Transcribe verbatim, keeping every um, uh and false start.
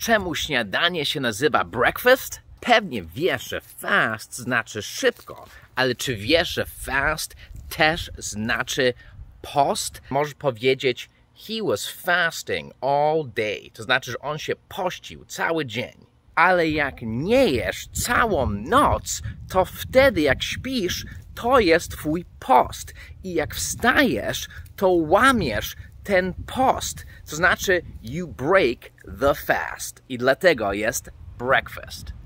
Czemu śniadanie się nazywa breakfast? Pewnie wiesz, że fast znaczy szybko, ale czy wiesz, że fast też znaczy post? Możesz powiedzieć he was fasting all day, to znaczy, że on się pościł cały dzień. Ale jak nie jesz całą noc, to wtedy jak śpisz, to jest twój post. I jak wstajesz, to łamiesz ten post. To znaczy you break the fast. I dlatego jest breakfast.